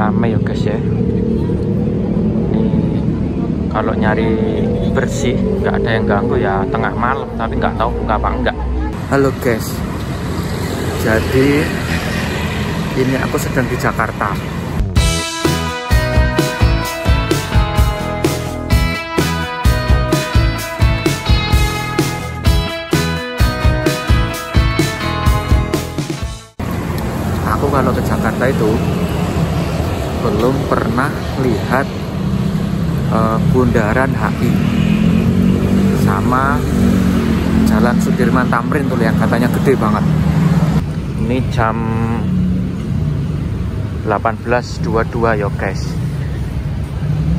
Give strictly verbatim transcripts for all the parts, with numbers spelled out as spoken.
ramai ya guys ya. Ini kalau nyari bersih nggak ada yang ganggu ya tengah malam, tapi nggak tahu buka apa enggak. Halo guys, jadi ini aku sedang di Jakarta. Aku kalau ke Jakarta itu belum pernah lihat uh, Bundaran H I sama Jalan Sudirman Thamrin tuh yang katanya gede banget. Ini jam delapan belas dua puluh dua ya guys.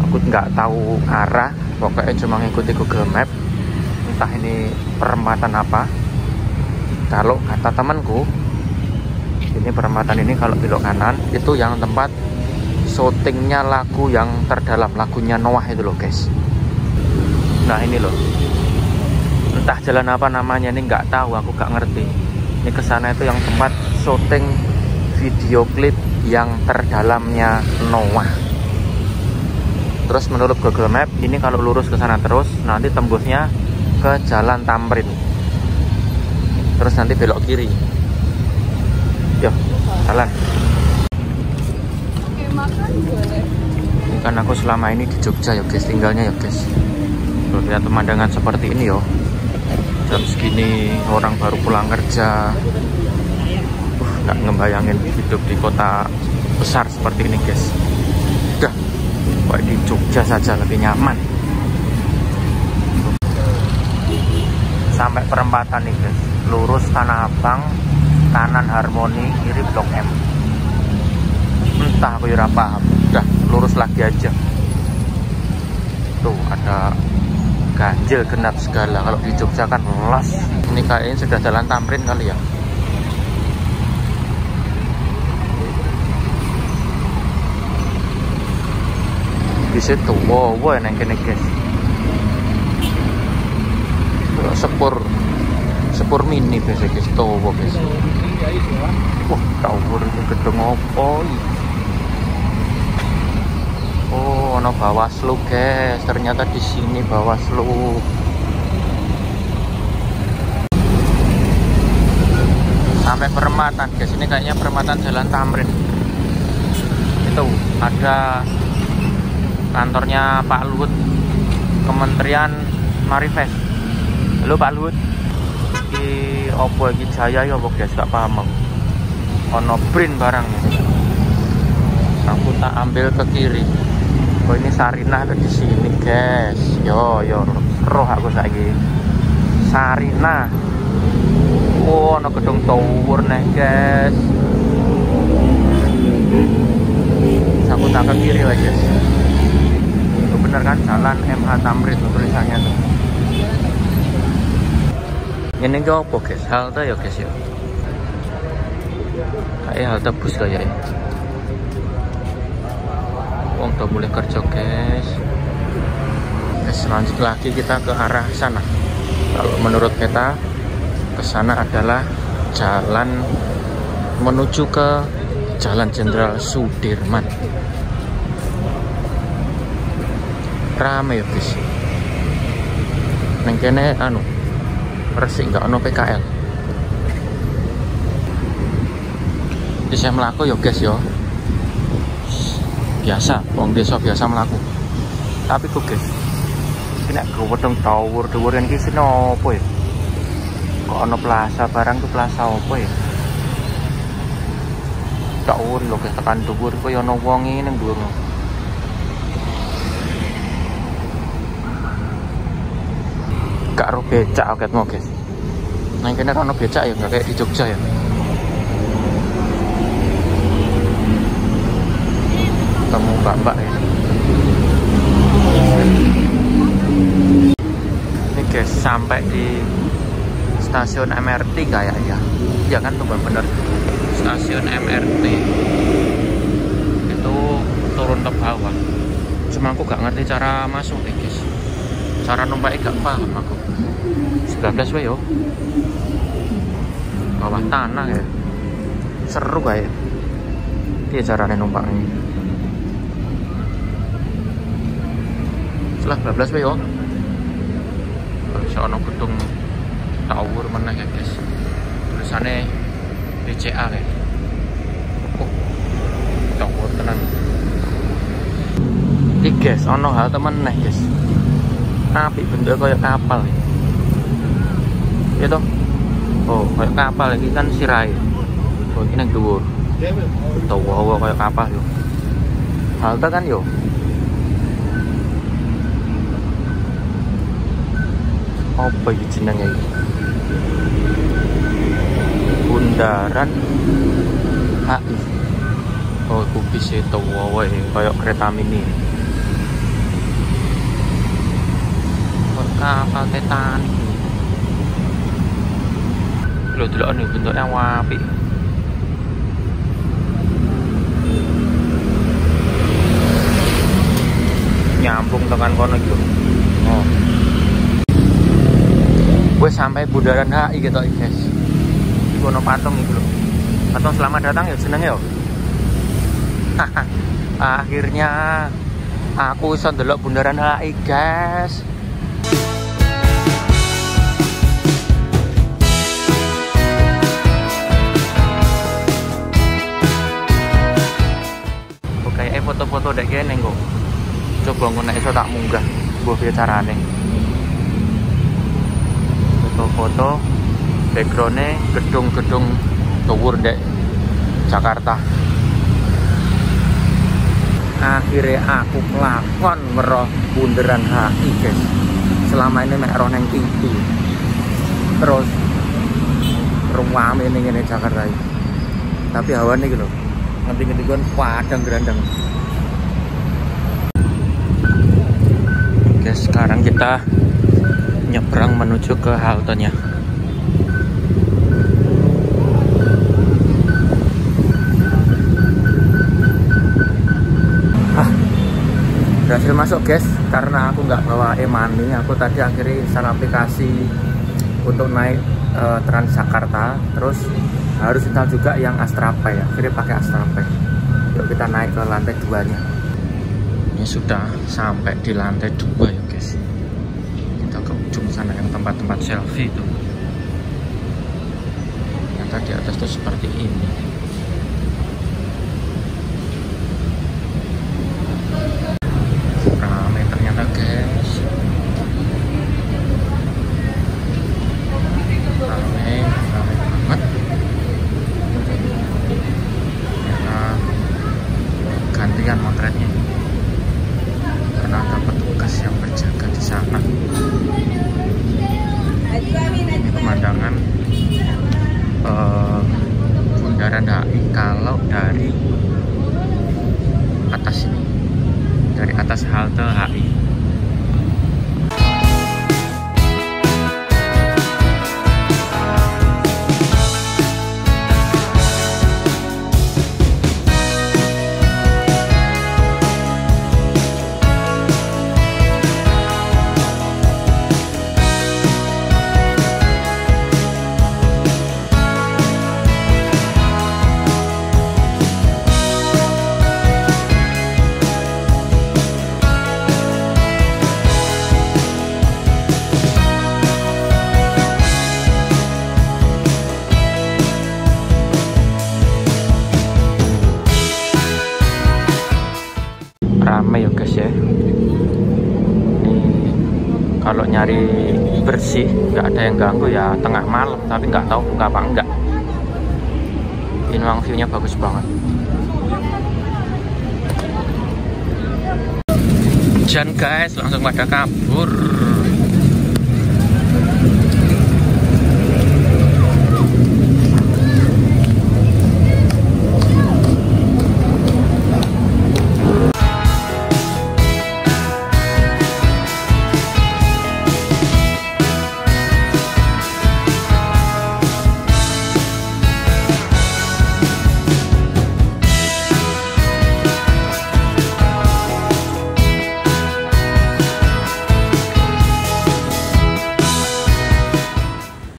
Aku nggak tahu arah, pokoknya cuma ngikuti Google Map. Entah ini perempatan apa. Kalau kata temanku, ini perempatan ini kalau belok kanan itu yang tempat syutingnya lagu yang terdalam, lagunya Noah itu loh guys. Nah ini loh, entah jalan apa namanya ini nggak tahu, aku nggak ngerti. Ini kesana itu yang tempat syuting video klip yang terdalamnya Noah. Terus menurut Google Map ini kalau lurus ke sana terus nanti tembusnya ke Jalan Thamrin. Terus nanti belok kiri. Yo, jalan. Oke, makan boleh. Bukan aku selama ini di Jogja ya guys, tinggalnya ya guys. Loh, lihat pemandangan seperti ini yo. Jam segini orang baru pulang kerja. Uh, gak ngebayangin hidup di kota besar seperti ini guys. Udah, kok di Jogja saja lebih nyaman. Sampai perempatan nih guys, lurus Tanah Abang. Kanan Harmoni, kiri Blok M. Entah aku ora paham. Udah, lurus lagi aja. Tuh, ada ganjil genap segala. Kalau di Jogja kan los. Ini kayaknya sudah Jalan Thamrin kali ya. Di situ, wow, wow, neng kene guys. Sepur sepur mini biasa guys, towo guys. Wah, tower itu gedung apa? Oh, ono Bawaslu guys. Ternyata di sini Bawaslu. Sampai perempatan guys. Ini kayaknya perempatan Jalan Thamrin. Itu ada kantornya Pak Luhut, Kementerian Marves. Halo Pak Luhut. Di opo iki Jaya ya opo guys, gak paham. Ono print barang. Aku tak ambil ke kiri. Oh ini Sarinah ada di sini guys. Yo yo roh aku saiki. Sarinah. Oh ono gedung tower nih guys. Aku tak ke kiri lagi guys. Itu bener kan Jalan M H Thamrin tulisannya tuh. Ini gak apa guys, halte ya guys ya. Kayak halte bus kayak ya. Wong udah mulai kerja guys. Guys, lanjut lagi kita ke arah sana. Kalau menurut peta, ke sana adalah jalan menuju ke Jalan Jenderal Sudirman. Rame ya guys. Neng kene anu resik nggak ono P K L. Desa melaku yo guys yo. Biasa, wong desa biasa melaku. Tapi kok guys, kena gedung tower tower iki seno opo ya? Kok ono plaza barang tuh plaza opo ya? Tower lho guys tekan dhuwur kok yo ono wong iki ning dhuwur. Gak ro becak oke mau guys. Nang kene kan ono becak ya, gak kayak di Jogja ya. Ketemu bapak ya. Ini guys sampai di stasiun M R T kayaknya. Ya kan tuh bener. Stasiun M R T. Itu turun ke bawah. Cuma aku gak ngerti cara masuk ya guys. Cara numpaknya gak paham aku. Sebelas wayo, bawah tanah ya, seru kayak. Dia caranya numpaknya. Setelah bablas wae yo. Ono gedung tower meneh ya, guys. Tulisane D C A kayak. Oh. Tower tenan. Iki guys, ono halte meneh, guys. Apik bener koyo kapal. Ya toh. Oh, koyo kapal iki kan sirahe. Oh, iki nang dhuwur. Tower koyo kapal yo. Halte kan yo. Apa iki jenenge iki? Bundaran H I. Oh, iku bisa tuwa wae kaya kereta mini. Kapal Titanic. Lho delokane bentuknya apik. Nyambung tekan kono iki. Oh. Gue sampai Bundaran H I gitu guys. Iku ono patung iki lho. Patung selamat datang ya jenenge yo. Akhirnya aku iso ndelok Bundaran H I guys. Oke, eh foto-foto dek kene kok. Coba ngono iso tak munggah. Mbah piye carane? Foto backgroundnya gedung-gedung tuwur dek Jakarta. Akhirnya aku melakon meroh Bundaran H I guys. Selama ini mek roh nang T V terus rumah ini ngene Jakarta ini. Tapi hawane iki lho ngerti-ngerti kon padang grandeng guys. Sekarang kita nyebrang menuju ke haltenya. Ah, berhasil masuk guys. Karena aku nggak bawa e-money, aku tadi akhirnya install aplikasi untuk naik e, Transjakarta. Terus harus install juga yang Astrapay. Akhirnya pakai Astrapay. Yuk kita naik ke lantai dua nya. Ini sudah sampai di lantai dua ya guys. Ujung sana yang tempat-tempat selfie itu. Ternyata di atas tuh seperti ini. Rame ternyata guys. Rame, rame banget. Karena gantian motretnya. Karena ada petugas yang berjaga di sana. Pemandangan eh, Bundaran H I kalau dari atas ini, dari atas halte H I. Kalau nyari bersih nggak ada yang ganggu ya tengah malam, tapi nggak tahu buka apa enggak. Ini memang view-nya bagus banget. Hujan guys, langsung pada kabur.